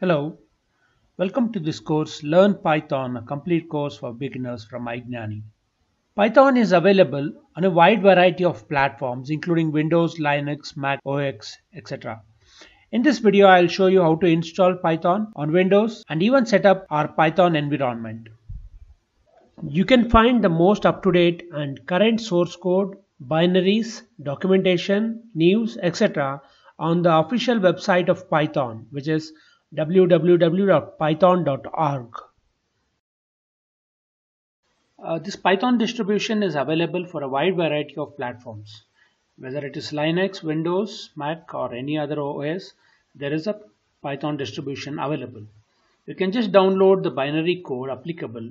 Hello, welcome to this course Learn Python, a complete course for beginners from Ignani. Python is available on a wide variety of platforms including Windows, Linux, Mac OS, etc. In this video I will show you how to install Python on Windows and even set up our Python environment. You can find the most up-to-date and current source code, binaries, documentation, news, etc. on the official website of Python, which is www.python.org. This Python distribution is available for a wide variety of platforms. Whether it is Linux, Windows, Mac or any other OS, there is a Python distribution available. You can just download the binary code applicable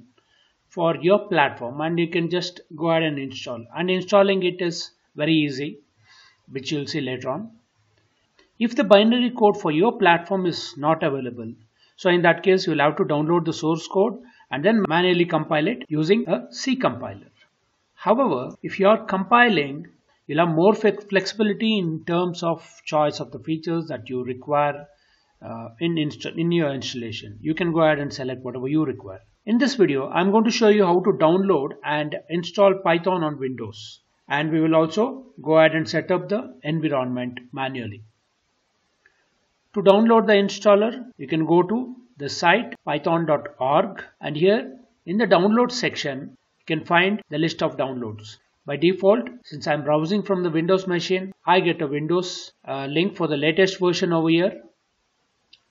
for your platform and you can just go ahead and install. And installing it is very easy, which you will see later on. If the binary code for your platform is not available, so in that case you will have to download the source code and then manually compile it using a C compiler. However, if you are compiling, you'll have more flexibility in terms of choice of the features that you require in your installation. You can go ahead and select whatever you require. In this video, I'm going to show you how to download and install Python on Windows, and we will also go ahead and set up the environment manually. To download the installer, you can go to the site python.org, and here in the download section you can find the list of downloads. By default, since I'm browsing from the Windows machine, I get a Windows link for the latest version over here.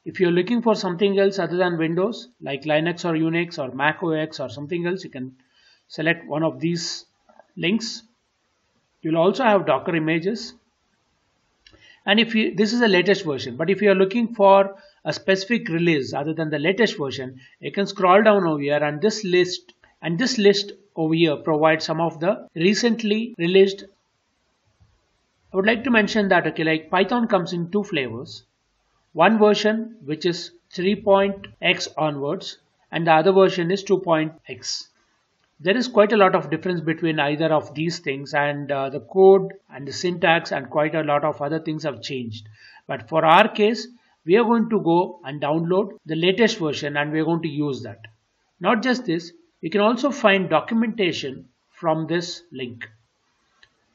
If you're looking for something else other than Windows, like Linux or Unix or Mac OS or something else, you can select one of these links. You'll also have Docker images. And this is the latest version, but if you are looking for a specific release other than the latest version, you can scroll down over here, and this list over here provides some of the recently released. I would like to mention that like Python comes in two flavors. One version which is 3.x onwards, and the other version is 2.x. There is quite a lot of difference between either of these things, and the code and the syntax and quite a lot of other things have changed. But for our case, we are going to go and download the latest version and we are going to use that. Not just this, you can also find documentation from this link.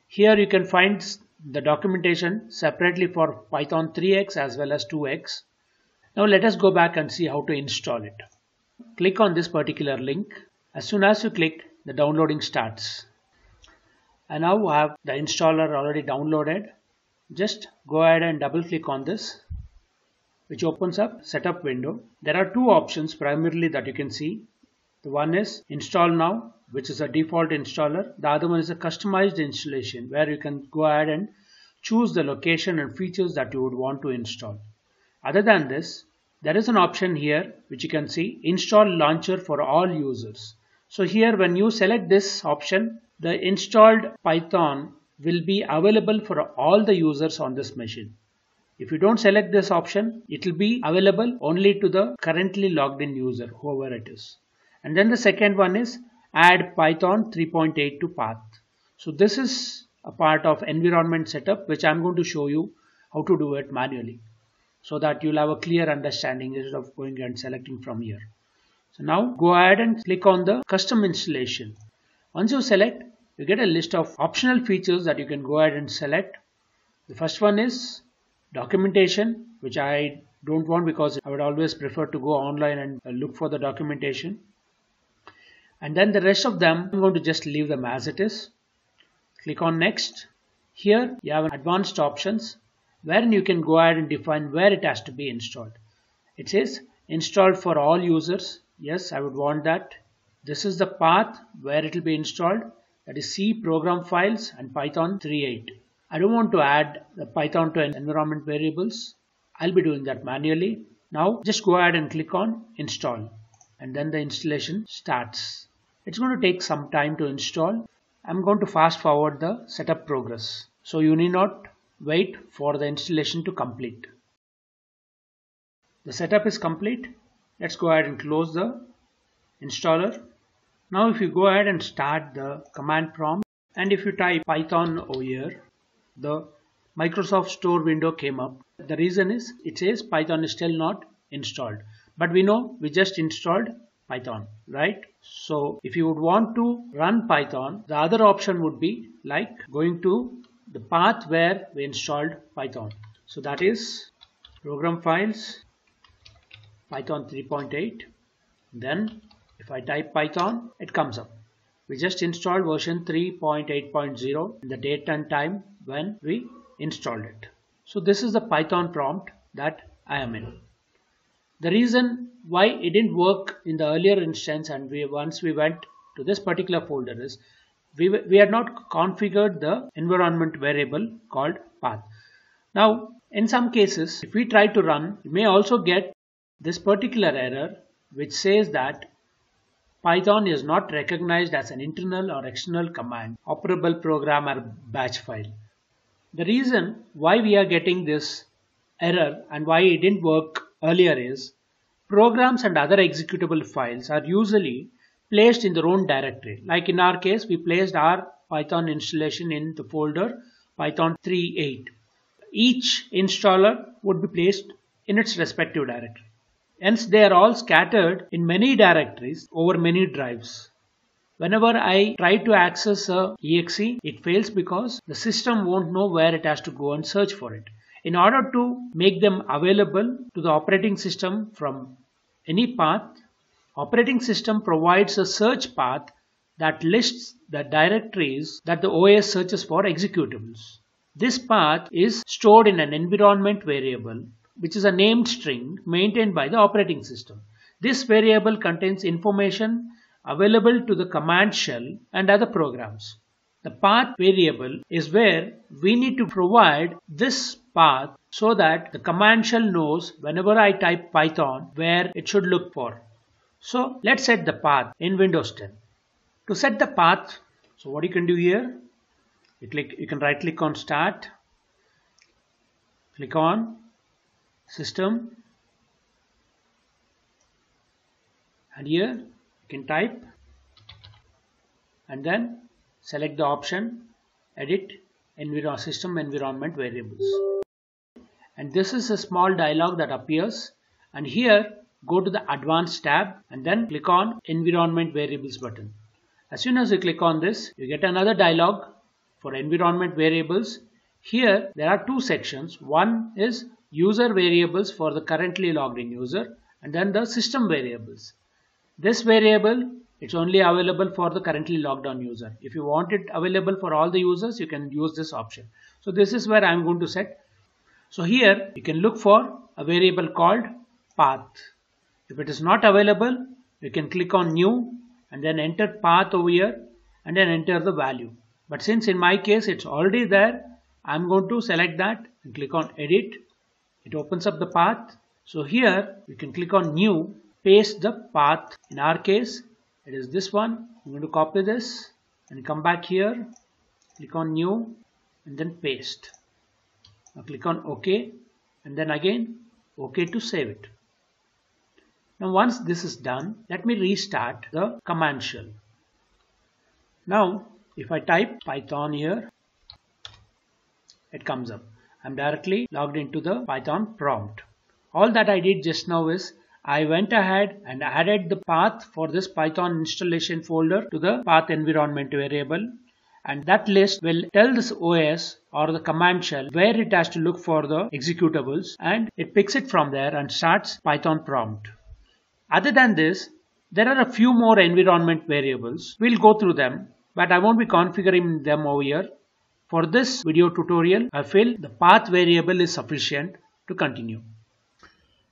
Here you can find the documentation separately for Python 3x as well as 2x. Now let us go back and see how to install it. Click on this particular link. As soon as you click, the downloading starts. And now I have the installer already downloaded. Just go ahead and double click on this, which opens up setup window. There are two options primarily that you can see. The one is install now, which is a default installer. The other one is a customized installation, where you can go ahead and choose the location and features that you would want to install. Other than this, there is an option here which you can see, install launcher for all users. So here when you select this option, the installed Python will be available for all the users on this machine. If you don't select this option, it will be available only to the currently logged in user, whoever it is. And then the second one is add Python 3.8 to path. So this is a part of environment setup, which I'm going to show you how to do it manually, so that you'll have a clear understanding instead of going and selecting from here. So now go ahead and click on the custom installation. Once you select, you get a list of optional features that you can go ahead and select. The first one is documentation, which I don't want because I would always prefer to go online and look for the documentation. And then the rest of them, I'm going to just leave them as it is. Click on next. Here you have advanced options, wherein you can go ahead and define where it has to be installed. It says installed for all users. Yes, I would want that. This is the path where it will be installed, that is C program files and Python 3.8. I don't want to add the Python to environment variables. I'll be doing that manually. Now just go ahead and click on install, and then the installation starts. It's going to take some time to install. I'm going to fast forward the setup progress, so you need not wait for the installation to complete. The setup is complete. Let's go ahead and close the installer. Now if you go ahead and start the command prompt, and if you type Python over here, the Microsoft Store window came up. The reason is it says Python is still not installed. But we know we just installed Python, right? So if you would want to run Python, the other option would be like going to the path where we installed Python. So that is program files, Python 3.8. Then if I type Python, it comes up. We just installed version 3.8.0 in the date and time when we installed it. So this is the Python prompt that I am in. The reason why it didn't work in the earlier instance and once we went to this particular folder is we had not configured the environment variable called path. Now in some cases, if we try to run, you may also get this particular error which says that Python is not recognized as an internal or external command, operable program or batch file. The reason why we are getting this error and why it didn't work earlier is programs and other executable files are usually placed in their own directory. Like in our case, we placed our Python installation in the folder Python 3.8. Each installer would be placed in its respective directory. Hence, they are all scattered in many directories over many drives. Whenever I try to access a exe, it fails because the system won't know where it has to go and search for it. In order to make them available to the operating system from any path, operating system provides a search path that lists the directories that the OS searches for executables. This path is stored in an environment variable, which is a named string maintained by the operating system. This variable contains information available to the command shell and other programs. The path variable is where we need to provide this path so that the command shell knows whenever I type Python where it should look for. So let's set the path in Windows 10. To set the path, so what you can do here, you can right click on Start, click on System, and here you can type and then select the option Edit System Environment Variables, and this is a small dialog that appears, and here go to the Advanced tab and then click on Environment Variables button. As soon as you click on this, you get another dialog for Environment Variables. Here there are two sections. One is user variables for the currently logged in user, and then the system variables. This variable, it's only available for the currently logged on user. If you want it available for all the users, you can use this option. So this is where I'm going to set. So here you can look for a variable called path. If it is not available, you can click on new and then enter path over here and then enter the value. But since in my case it's already there, I'm going to select that and click on edit. It opens up the path. So here you can click on new, paste the path. In our case, it is this one. I'm going to copy this and come back here, click on new and then paste. Now click on OK and then again OK to save it. Now once this is done, let me restart the command shell. Now if I type Python here, it comes up. I'm directly logged into the Python prompt. All that I did just now is I went ahead and added the path for this Python installation folder to the path environment variable, and that list will tell this OS or the command shell where it has to look for the executables, and it picks it from there and starts Python prompt. Other than this, there are a few more environment variables. We'll go through them, but I won't be configuring them over here. For this video tutorial, I feel the path variable is sufficient to continue.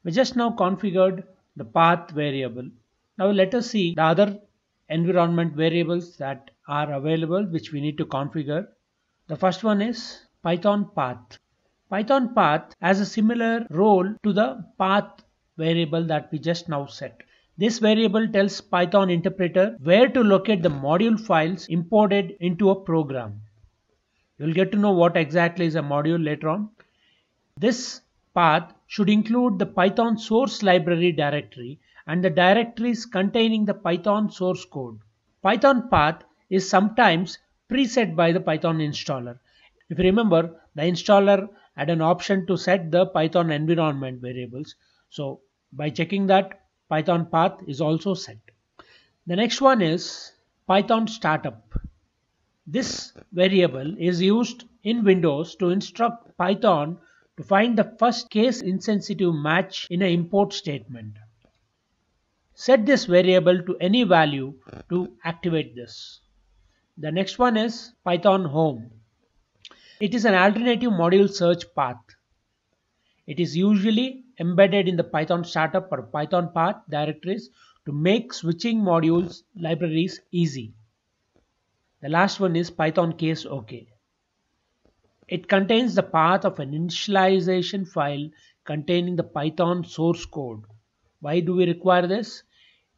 We just now configured the path variable. Now let us see the other environment variables that are available which we need to configure. The first one is Python path. Python path has a similar role to the path variable that we just now set. This variable tells Python interpreter where to locate the module files imported into a program. You'll get to know what exactly is a module later on. This path should include the Python source library directory and the directories containing the Python source code. Python path is sometimes preset by the Python installer. If you remember, the installer had an option to set the Python environment variables. So By checking that, Python path is also set. The next one is Python startup. This variable is used in Windows to instruct Python to find the first case insensitive match in an import statement. Set this variable to any value to activate this. The next one is Python home. It is an alternative module search path. It is usually embedded in the Python startup or Python path directories to make switching modules libraries easy. The last one is Python case OK. It contains the path of an initialization file containing the Python source code. Why do we require this?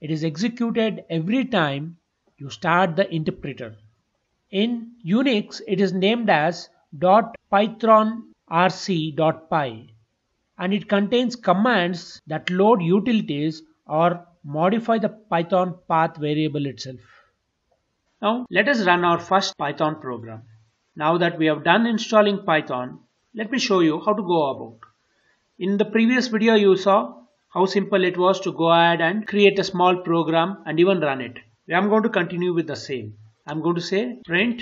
It is executed every time you start the interpreter. In Unix, it is named as .pythonrc.py and it contains commands that load utilities or modify the Python path variable itself. Now let us run our first Python program. Now that we have done installing Python, let me show you how to go about. In the previous video you saw how simple it was to go ahead and create a small program and even run it. I'm going to continue with the same. I'm going to say print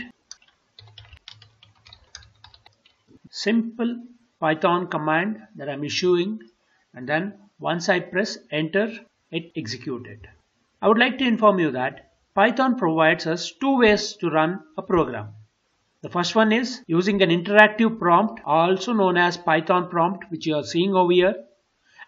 simple Python command that I'm issuing, and then once I press enter, it executed. I would like to inform you that Python provides us two ways to run a program. The first one is using an interactive prompt, also known as Python prompt, which you are seeing over here.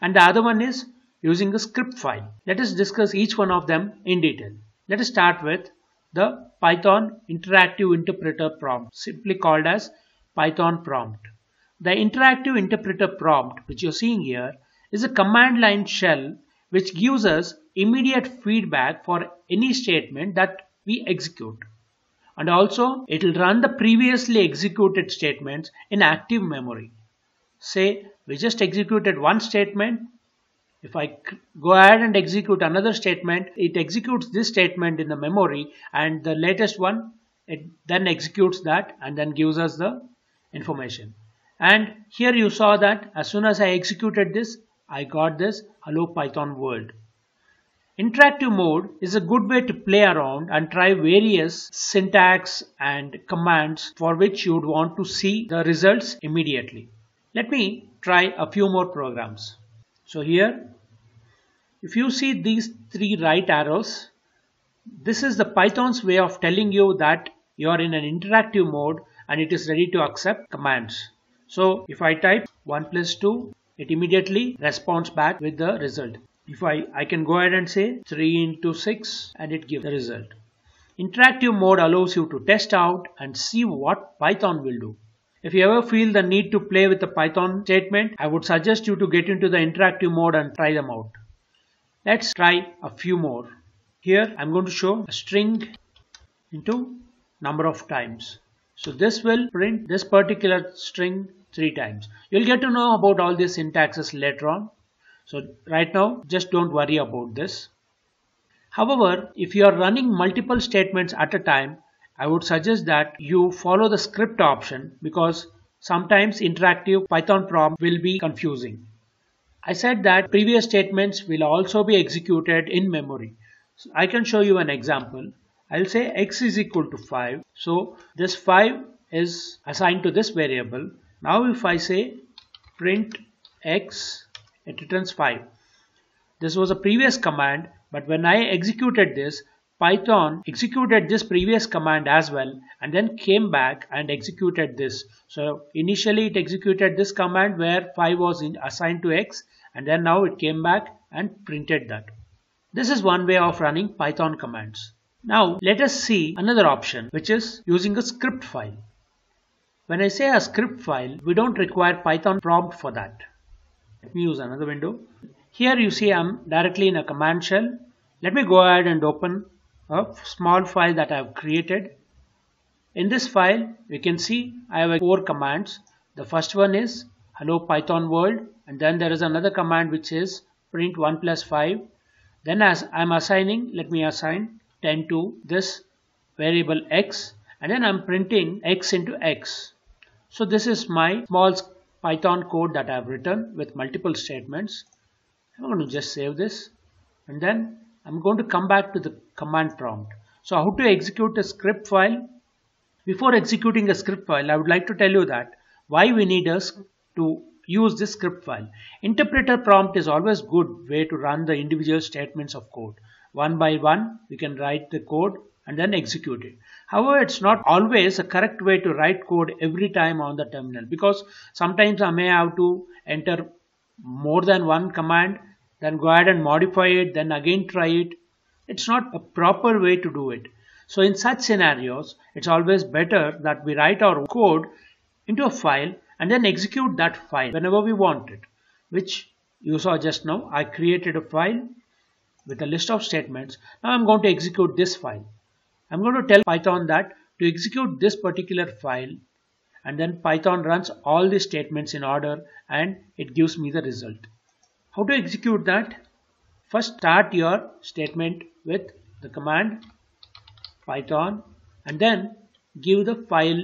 And the other one is using a script file. Let us discuss each one of them in detail. Let us start with the Python interactive interpreter prompt, simply called as Python prompt. The interactive interpreter prompt, which you're seeing here, is a command line shell which gives us immediate feedback for any statement that we execute. And also it will run the previously executed statements in active memory. Say we just executed one statement. If I go ahead and execute another statement, it executes this statement in the memory, and the latest one, it then executes that and then gives us the information. And here you saw that as soon as I executed this, I got this hello Python world. Interactive mode is a good way to play around and try various syntax and commands for which you would want to see the results immediately. Let me try a few more programs. So here, if you see these three right arrows, this is the Python's way of telling you that you are in an interactive mode and it is ready to accept commands. So if I type 1 + 2, it immediately responds back with the result. If I can go ahead and say 3 × 6 and it gives the result. Interactive mode allows you to test out and see what Python will do. If you ever feel the need to play with a Python statement, I would suggest you to get into the interactive mode and try them out. Let's try a few more. Here I'm going to show a string into number of times. So this will print this particular string 3 times. You'll get to know about all these syntaxes later on. So right now, just don't worry about this. However, if you are running multiple statements at a time, I would suggest that you follow the script option, because sometimes interactive Python prompt will be confusing. I said that previous statements will also be executed in memory. So I can show you an example. I'll say x is equal to 5. So this 5 is assigned to this variable. Now if I say print x, it returns 5. This was a previous command, but when I executed this, Python executed this previous command as well and then came back and executed this. So initially it executed this command where 5 was assigned to x, and then now it came back and printed that. This is one way of running Python commands. Now let us see another option, which is using a script file. When I say a script file, we don't require Python prompt for that. Let me use another window. Here you see I'm directly in a command shell. Let me go ahead and open a small file that I have created. In this file, you can see I have 4 commands. The first one is hello Python world, and then there is another command which is print 1 + 5. Then as I'm assigning, let me assign 10 to this variable x, and then I'm printing x into x. So this is my small Python code that I've written with multiple statements. I'm going to just save this, and then I'm going to come back to the command prompt. So how to execute a script file? Before executing a script file, I would like to tell you that why we need us to use this script file. Interpreter prompt is always good way to run the individual statements of code. One by one, we can write the code and then execute it. However, it's not always a correct way to write code every time on the terminal, because sometimes I may have to enter more than one command, then go ahead and modify it, then again try it. It's not a proper way to do it. So in such scenarios, it's always better that we write our code into a file and then execute that file whenever we want it, which you saw just now. I created a file with a list of statements. Now I'm going to execute this file. I'm going to tell Python that to execute this particular file, and then Python runs all the statements in order and it gives me the result. How to execute that? First, start your statement with the command Python and then give the file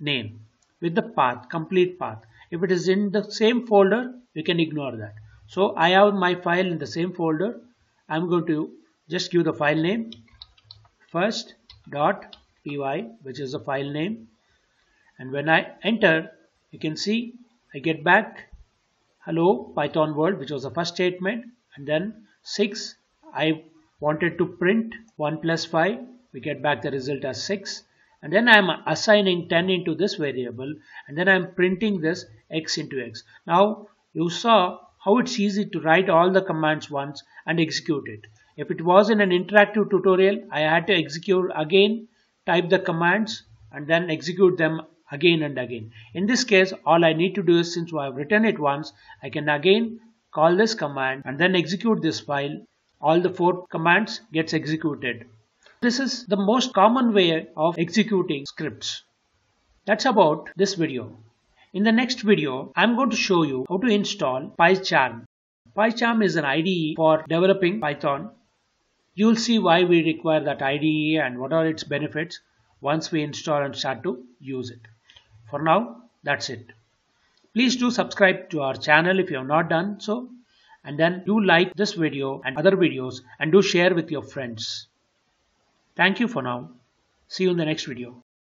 name with the path, complete path. If it is in the same folder, we can ignore that. So I have my file in the same folder. I'm going to just give the file name first.py, which is the file name, and when I enter, you can see I get back hello Python world, which was the first statement, and then 6. I wanted to print 1 plus 5, we get back the result as 6, and then I am assigning 10 into this variable, and then I am printing this x into x. Now you saw how it's easy to write all the commands once and execute it. If it was in an interactive tutorial, I had to execute again, type the commands and then execute them again and again. In this case, all I need to do is, since I have written it once, I can again call this command and then execute this file. All the 4 commands gets executed. This is the most common way of executing scripts. That's about this video. In the next video, I'm going to show you how to install PyCharm. PyCharm is an IDE for developing Python. You'll see why we require that IDE and what are its benefits once we install and start to use it. For now, that's it. Please do subscribe to our channel if you have not done so, and then do like this video and other videos, and do share with your friends. Thank you for now. See you in the next video.